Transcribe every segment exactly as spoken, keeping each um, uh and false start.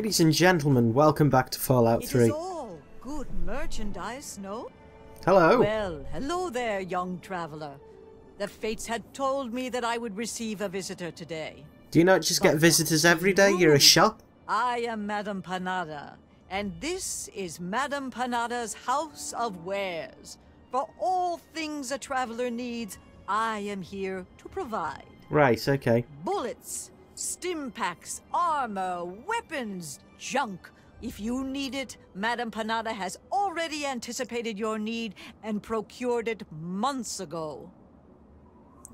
Ladies and gentlemen, welcome back to Fallout three. It is all good merchandise, no? Hello. Well, hello there, young traveler. The fates had told me that I would receive a visitor today. Do you not just but get visitors every day? You're a shop. I am Madame Panada, and this is Madame Panada's house of wares. For all things a traveler needs, I am here to provide. Right, okay. Bullets, stim packs, armor, weapons, junk. If you need it, Madame Panada has already anticipated your need and procured it months ago.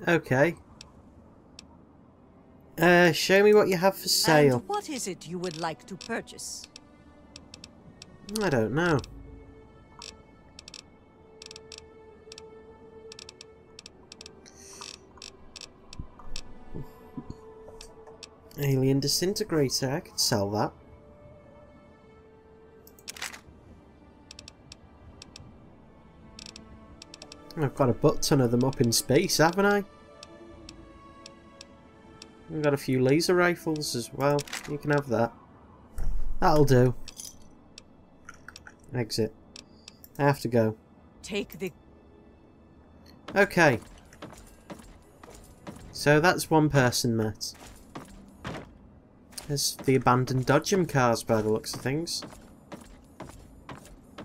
Okay. Uh, show me what you have for sale. And what is it you would like to purchase? I don't know. Alien disintegrator, I could sell that. I've got a butt ton of them up in space, haven't I? I've got a few laser rifles as well. You can have that. That'll do. Exit. I have to go. Take the... Okay. So that's one person met. There's the abandoned Dodgem cars by the looks of things.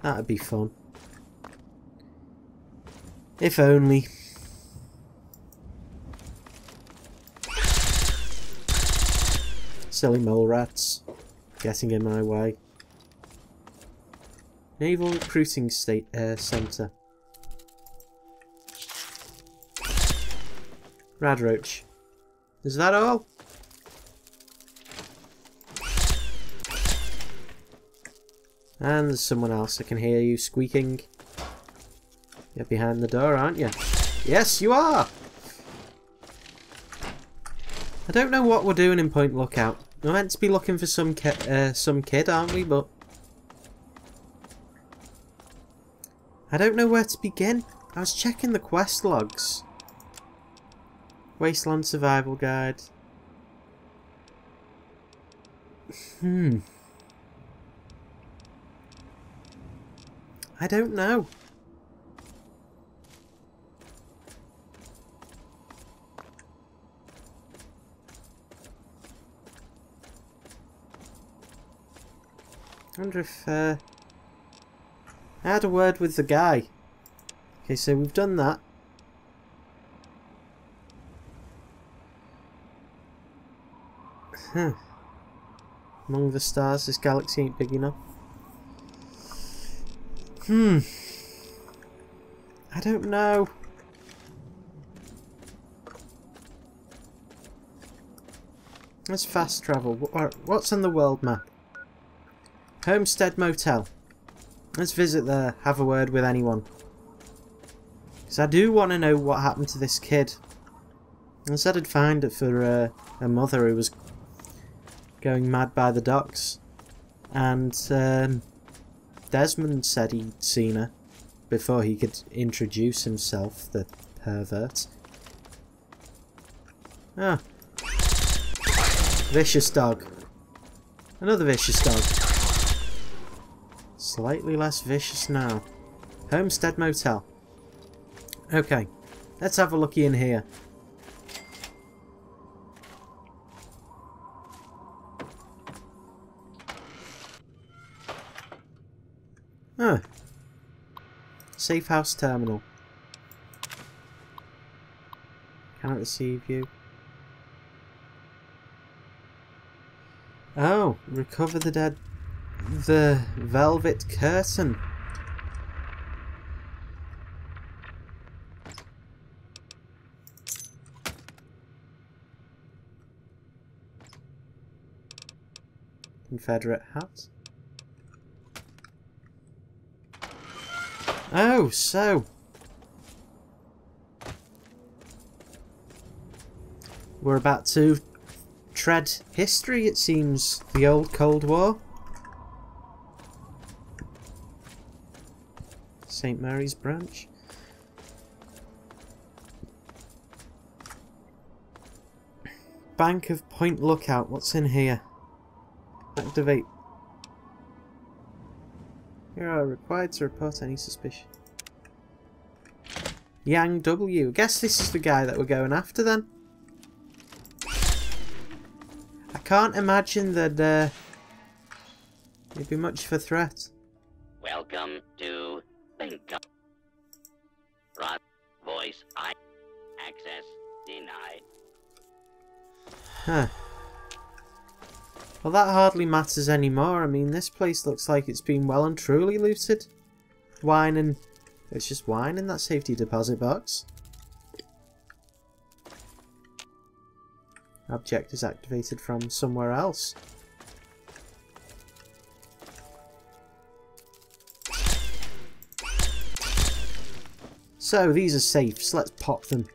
That'd be fun. If only. Silly mole rats. Getting in my way. Naval Recruiting State uh, Centre. Radroach. Is that all? And there's someone else. I can hear you squeaking. You're behind the door, aren't you? Yes, you are! I don't know what we're doing in Point Lookout. We're meant to be looking for some, ki uh, some kid, aren't we? But I don't know where to begin. I was checking the quest logs. Wasteland Survival Guide. Hmm. I don't know. I wonder if... Uh, I had a word with the guy. Okay, so we've done that. Huh. Among the stars, this galaxy ain't big enough. Hmm. I don't know. Let's fast travel. What's on the world map? Homestead Motel. Let's visit there. Have a word with anyone. Because I do want to know what happened to this kid. I said I'd find it for uh, a mother who was going mad by the docks. And um, Desmond said he'd seen her before he could introduce himself, the pervert. Ah. Vicious dog. Another vicious dog. Slightly less vicious now. Homestead Motel. Okay, let's have a looky in here. Huh. Safe house terminal. Cannot receive you. Oh, recover the dead. The velvet curtain. Confederate hat. Oh, so we're about to tread history, it seems. The old Cold War. Saint Mary's Branch. Bank of Point Lookout. What's in here? Activate You are required to report any suspicion. Yang W. Guess this is the guy that we're going after then. I can't imagine that uh, it'd be much of a threat. Welcome to Think. Rod voice I access denied. Huh. Well, that hardly matters anymore. I mean, this place looks like it's been well and truly looted. Wine and... It's just wine in that safety deposit box. Object is activated from somewhere else. So, these are safes. Let's pop them.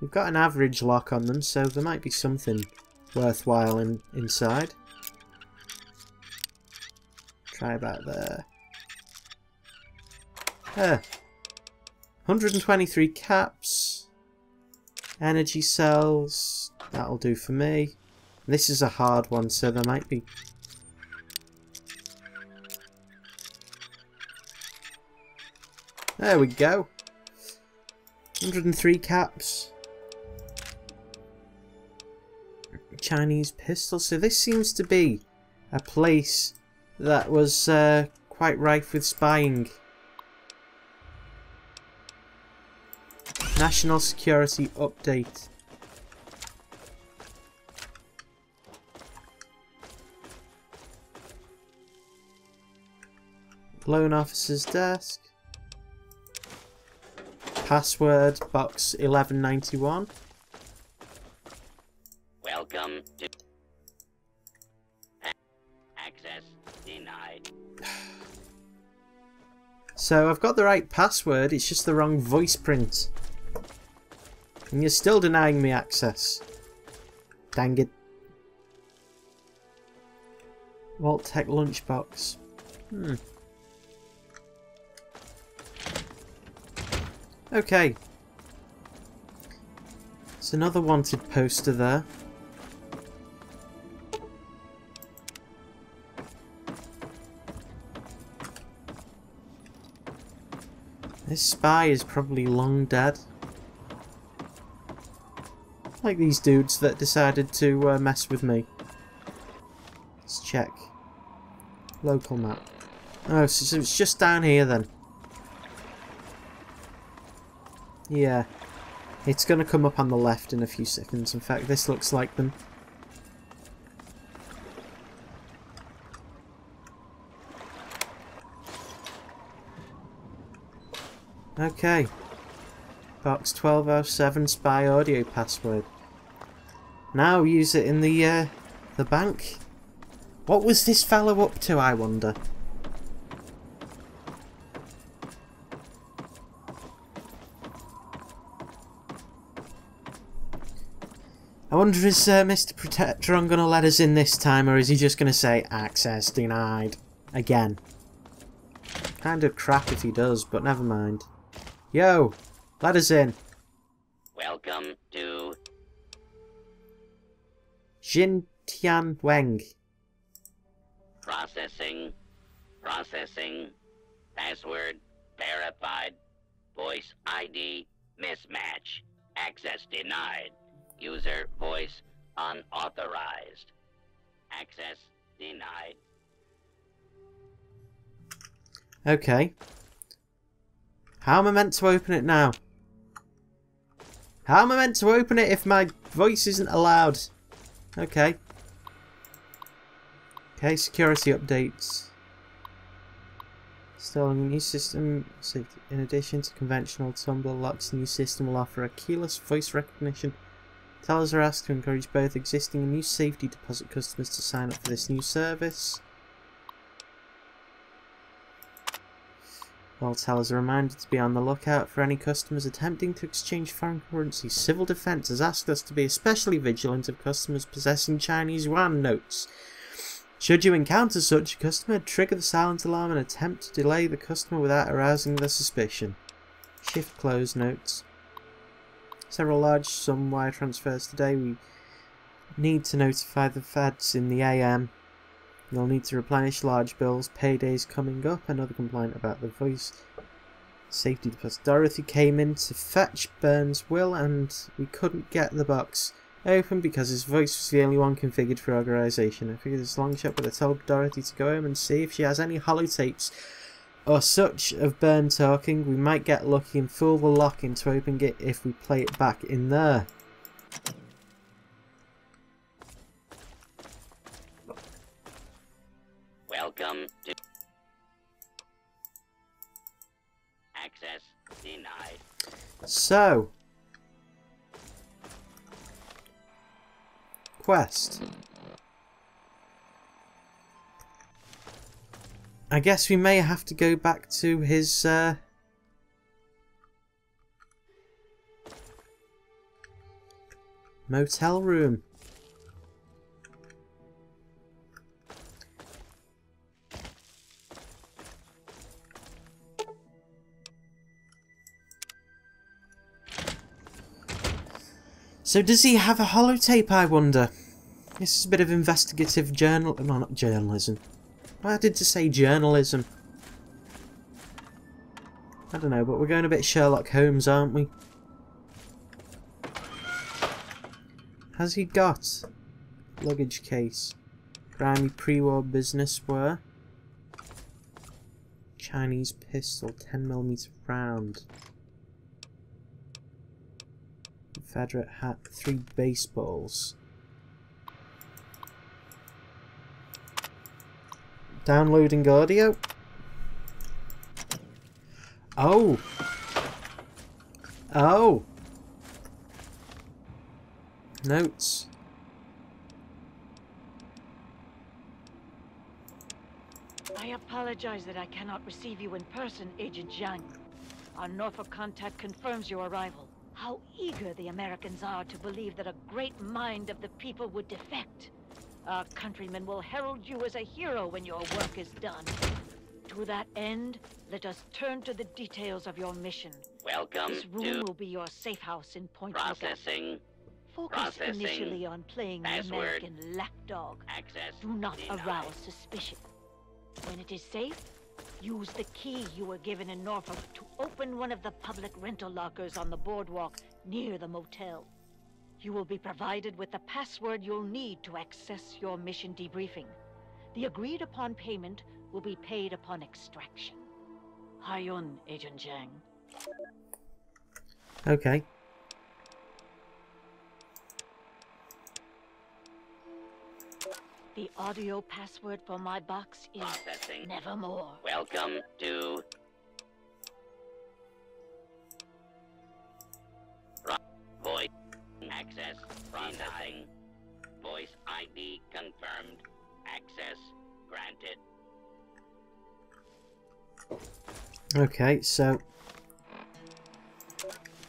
We've got an average lock on them, so there might be something worthwhile in, inside. Try about there. Uh, one hundred twenty-three caps. Energy cells. That'll do for me. This is a hard one, so there might be... There we go. one hundred three caps. Chinese pistol. So this seems to be a place that was uh, quite rife with spying. National security update. Loan officer's desk. Password box eleven ninety-one. Welcome to access denied. So I've got the right password, it's just the wrong voice print. And you're still denying me access. Dang it. Vault Tech lunchbox. Hmm. Okay. There's another wanted poster there. This spy is probably long dead. Like these dudes that decided to uh, mess with me. Let's check. Local map. Oh, so, so it's just down here then. Yeah. It's going to come up on the left in a few seconds. In fact, this looks like them. Okay. Box twelve oh seven spy audio password. Now use it in the uh, the bank. What was this fellow up to, I wonder? I wonder is uh, Mister Protectron going to let us in this time, or is he just going to say access denied again? Kind of crap if he does, but never mind. Yo, let us in. Welcome to Jin Tian Wang. Processing, processing, password verified, voice I D mismatch, access denied, user voice unauthorized, access denied. Okay. How am I meant to open it now? How am I meant to open it if my voice isn't allowed? Okay. Okay, security updates. Installing a new system safety. In addition to conventional tumbler locks, the new system will offer a keyless voice recognition. Tellers are asked to encourage both existing and new safety deposit customers to sign up for this new service. All tellers are reminded to be on the lookout for any customers attempting to exchange foreign currency. Civil Defence has asked us to be especially vigilant of customers possessing Chinese yuan notes. Should you encounter such a customer, trigger the silent alarm and attempt to delay the customer without arousing their suspicion. Shift close notes. Several large sum wire transfers today. We need to notify the feds in the A M. You'll need to replenish large bills, paydays coming up. Another complaint about the voice safety deposit. Dorothy came in to fetch Burns' will and we couldn't get the box open because his voice was the only one configured for organization. I figured this long shot, but I told Dorothy to go home and see if she has any holotapes or such of Burns talking. We might get lucky and fool the lock into opening it if we play it back in there. Welcome to access denied. So, quest. I guess we may have to go back to his uh, motel room. So does he have a holotape, I wonder? This is a bit of investigative journal... No, not journalism. Why did I say journalism? I don't know, but we're going a bit Sherlock Holmes, aren't we? Has he got luggage case? Grimy pre-war businessware. Chinese pistol, ten millimeter round. Confederate hat, three baseballs. Downloading audio. Oh. Oh. Notes. I apologize that I cannot receive you in person, Agent Zhang. Our Norfolk contact confirms your arrival. How eager the Americans are to believe that a great mind of the people would defect. Our countrymen will herald you as a hero when your work is done. To that end, let us turn to the details of your mission. Welcome. This room will be your safe house in Point Lookout. Processing. Focus initially on playing the American lapdog. Access. Do not arouse suspicion. When it is safe, use the key you were given in Norfolk to open one of the public rental lockers on the boardwalk near the motel. You will be provided with the password you'll need to access your mission debriefing. The agreed upon payment will be paid upon extraction. Hayun, Agent Zhang. Okay. The audio password for my box is Processing. Nevermore. Welcome to... Voice access processing. Voice I D confirmed. Access granted. Okay, so...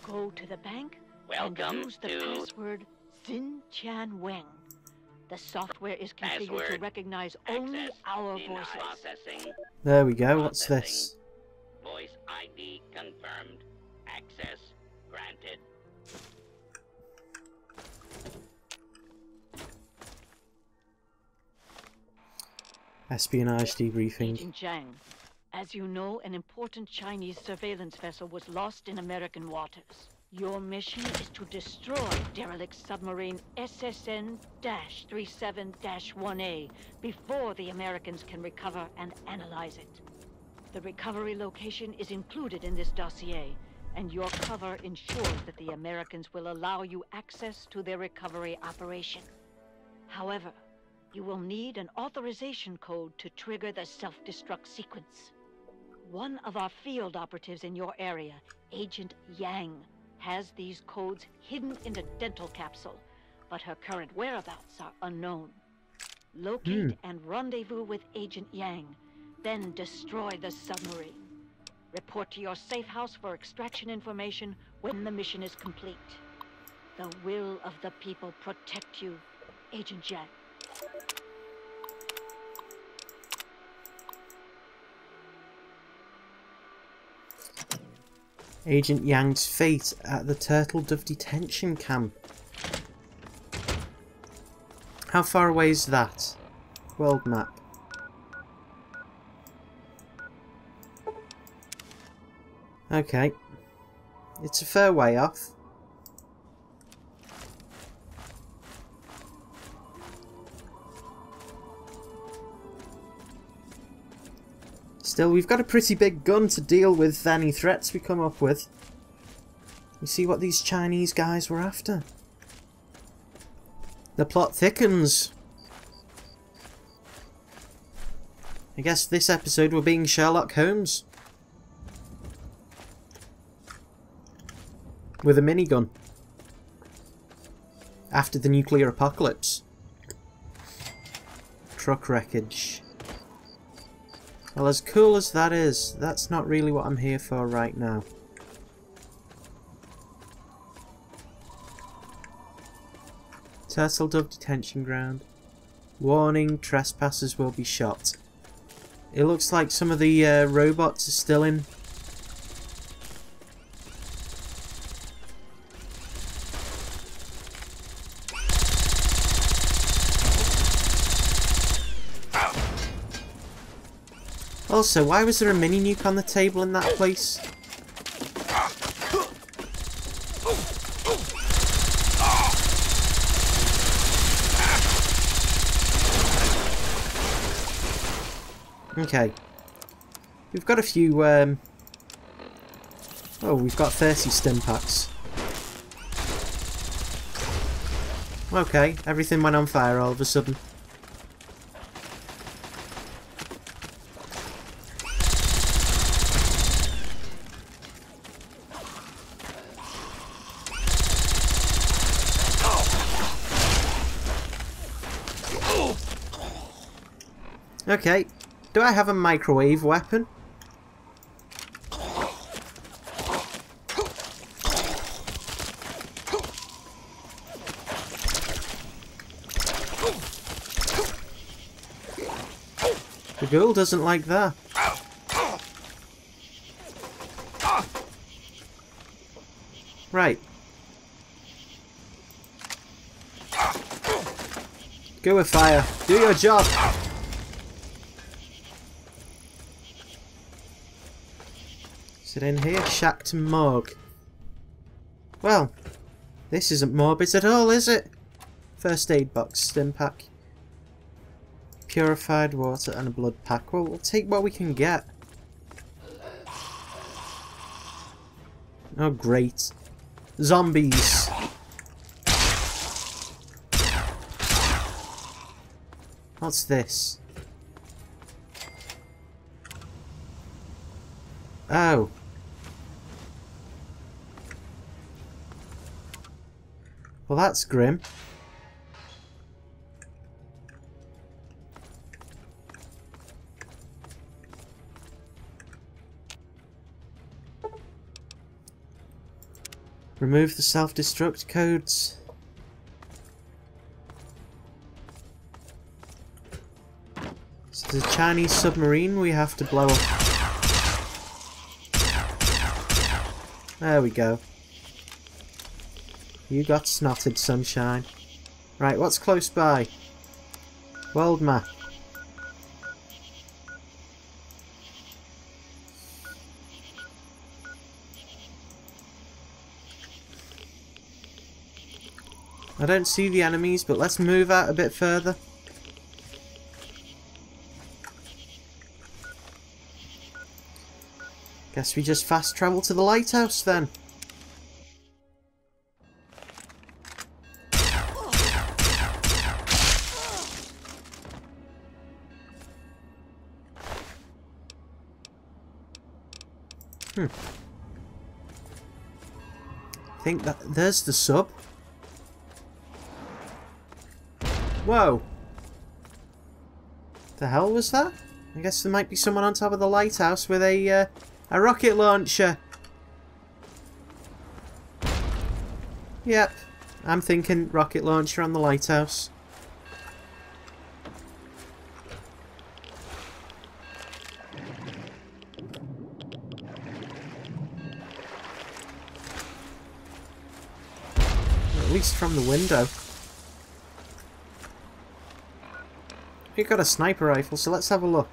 Go to the bank Welcome and use the to... password Xin Chan Weng. The software is configured Password. to recognize only Access our voices. There we go. What's this? Voice I D confirmed. Access granted. Espionage debriefing. Agent Zhang, as you know, an important Chinese surveillance vessel was lost in American waters. Your mission is to destroy derelict submarine S S N thirty-seven dash one A before the Americans can recover and analyze it. The recovery location is included in this dossier, and your cover ensures that the Americans will allow you access to their recovery operation. However, you will need an authorization code to trigger the self-destruct sequence. One of our field operatives in your area, Agent Yang, has these codes hidden in a dental capsule, but her current whereabouts are unknown. Locate mm. and rendezvous with Agent Yang, then destroy the submarine. Report to your safe house for extraction information when the mission is complete. The will of the people protect you, Agent Yang. Agent Yang's fate at the Turtle Dove Detention Camp. How far away is that? World map. Okay. It's a fair way off. Still, we've got a pretty big gun to deal with any threats we come up with. You see what these Chinese guys were after. The plot thickens. I guess this episode we're being Sherlock Holmes. With a minigun. After the nuclear apocalypse. Truck wreckage. Well, as cool as that is, that's not really what I'm here for right now. Turtle Dove Detention Ground. Warning, trespassers will be shot. It looks like some of the uh, robots are still in. Also, why was there a mini nuke on the table in that place? Okay. We've got a few, um... oh, we've got thirty stim packs. Okay, everything went on fire all of a sudden. Okay. Do I have a microwave weapon? The girl doesn't like that. Right. Go with fire. Do your job. Sit in here, shack to morgue. Well, this isn't morbid at all, is it? First aid box, stim pack, purified water, and a blood pack. Well, we'll take what we can get. Oh, great. Zombies. What's this? Oh. Well, that's grim. Remove the self-destruct codes. So there's a Chinese submarine we have to blow up. There we go. You got snotted, sunshine. Right, what's close by? World map. I don't see the enemies, but let's move out a bit further. Guess we just fast travel to the lighthouse then. Hmm. I think that there's the sub. Whoa. The hell was that? I guess there might be someone on top of the lighthouse with a. Uh, A rocket launcher! Yep, I'm thinking rocket launcher on the lighthouse. At least from the window. We've got a sniper rifle, so let's have a look.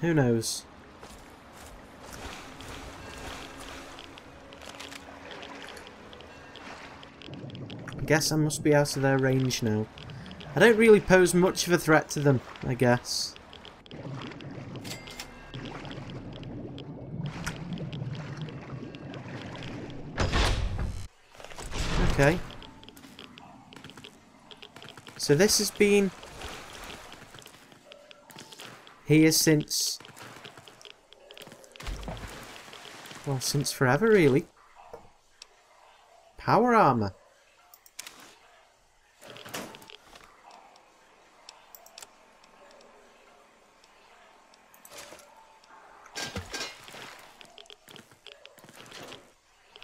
Who knows? I guess I must be out of their range now. I don't really pose much of a threat to them, I guess. Okay. So this has been here since, well, since forever really. Power armor.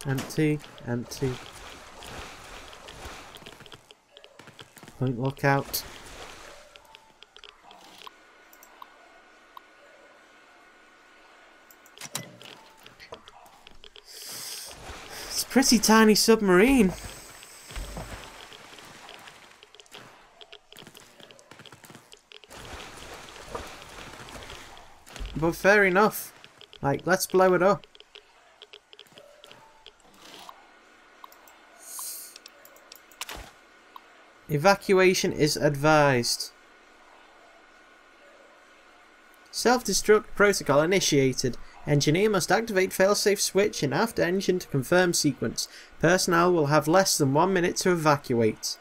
Empty, empty. Point Lookout. It's a pretty tiny submarine. But fair enough. Like, let's blow it up. Evacuation is advised. Self-destruct protocol initiated. Engineer must activate failsafe switch in aft engine to confirm sequence. Personnel will have less than one minute to evacuate.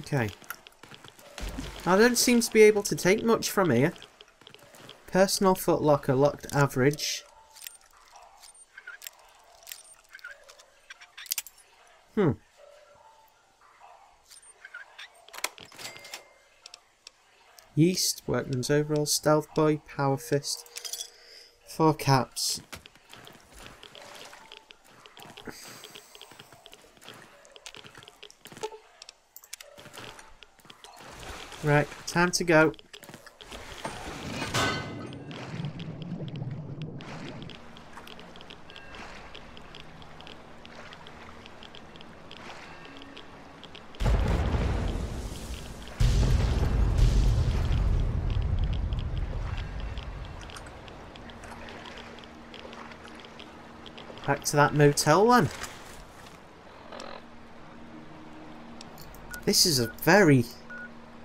Okay. I don't seem to be able to take much from here. Personal footlocker locked average. Hmm. Yeast, workman's overall, stealth boy, power fist. Four caps. Right, time to go. Back to that motel then. This is a very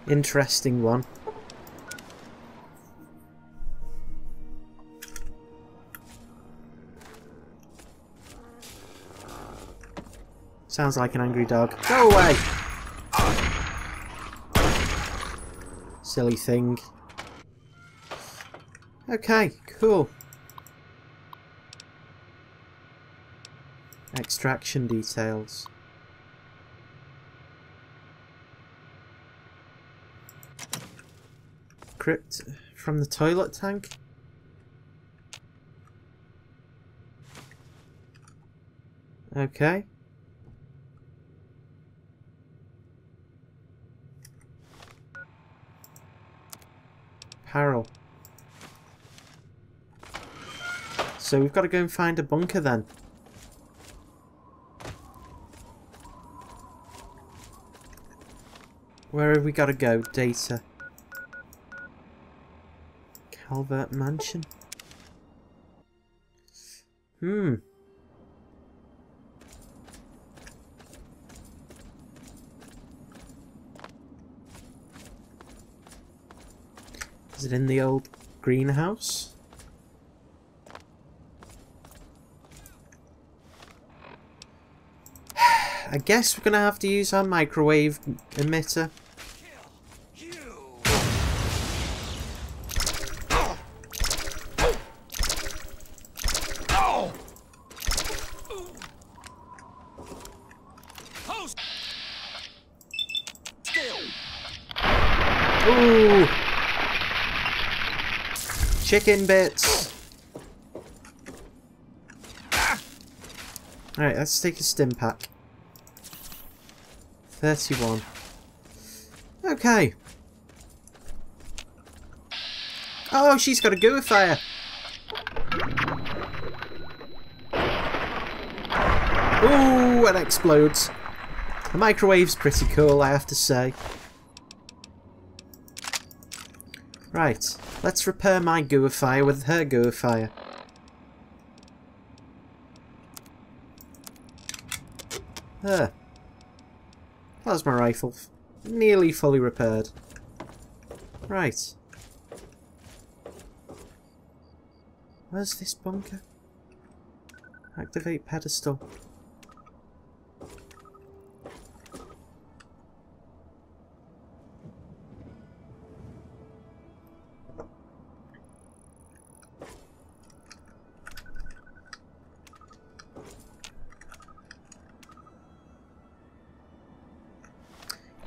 interesting one. Sounds like an angry dog. Go away! Silly thing. Okay, cool. Extraction details. Crypt from the toilet tank. Okay. Apparel. So we've got to go and find a bunker then. Where have we got to go? Data. Albert Mansion. Hmm. Is it in the old greenhouse? I guess we're gonna have to use our microwave emitter. Ooh! Chicken bits! Alright, let's take a stim pack. thirty-one. Okay. Oh, she's got a gooifier! Ooh, it explodes. The microwave's pretty cool, I have to say. Right, let's repair my goo fire with her goo fire. There. Plasma rifle. Nearly fully repaired. Right. Where's this bunker? Activate pedestal.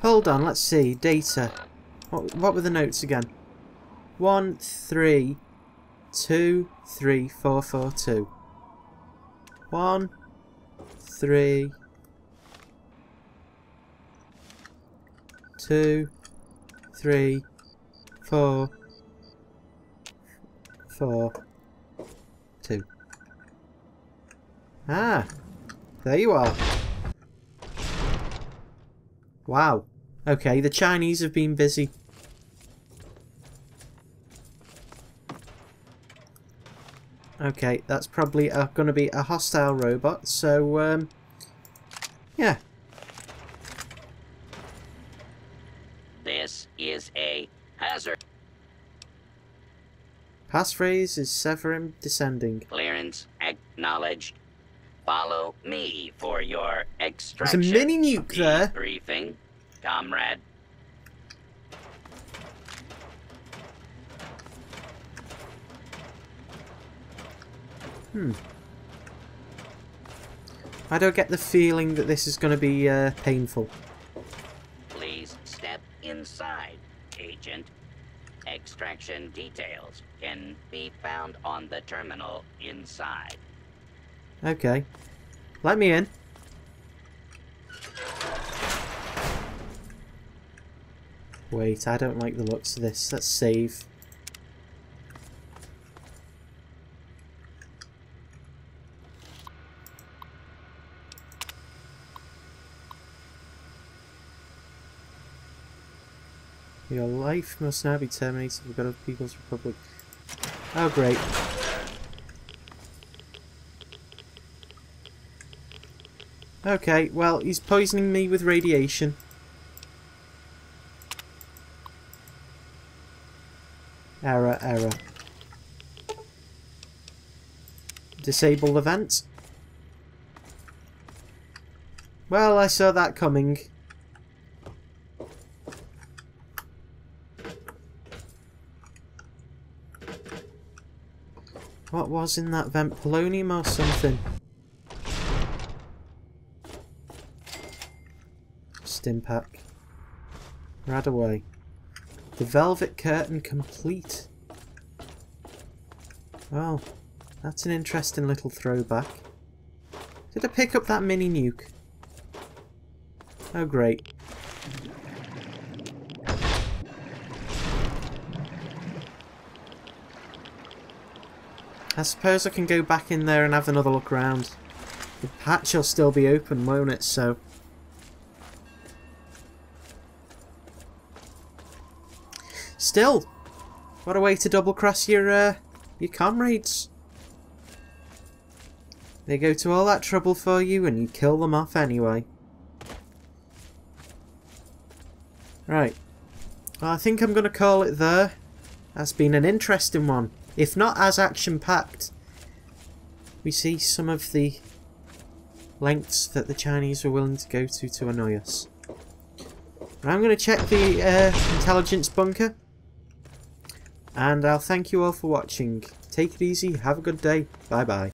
Hold on, let's see. Data. What, what were the notes again? One, three, two, three, four, four, two. One, three, two, three, four, four, two. Ah, there you are. Wow. Okay, the Chinese have been busy. Okay, that's probably uh, going to be a hostile robot, so, um, yeah. This is a hazard. Passphrase is Severin descending. Clearance acknowledged. Follow me for your extraction. There's a mini-nuke there. Briefing, comrade. Hmm. I don't get the feeling that this is going to be uh, painful. Please step inside, Agent. Extraction details can be found on the terminal inside. Okay. Let me in. Wait, I don't like the looks of this. Let's save. Your life must now be terminated. We've got a People's Republic. Oh, great. Okay, well, he's poisoning me with radiation. Error, error. Disable the vents. Well, I saw that coming. What was in that vent? Polonium or something? Stimpack. Radaway. The velvet curtain complete. Well, that's an interesting little throwback. Did I pick up that mini nuke? Oh, great. I suppose I can go back in there and have another look around. The hatch will still be open, won't it? So. Still, what a way to double cross your uh, your comrades. They go to all that trouble for you and you kill them off anyway. Right. I think I'm going to call it there. That's been an interesting one. If not as action-packed, we see some of the lengths that the Chinese were willing to go to to annoy us. I'm going to check the uh, intelligence bunker, and I'll thank you all for watching. Take it easy, have a good day, bye bye.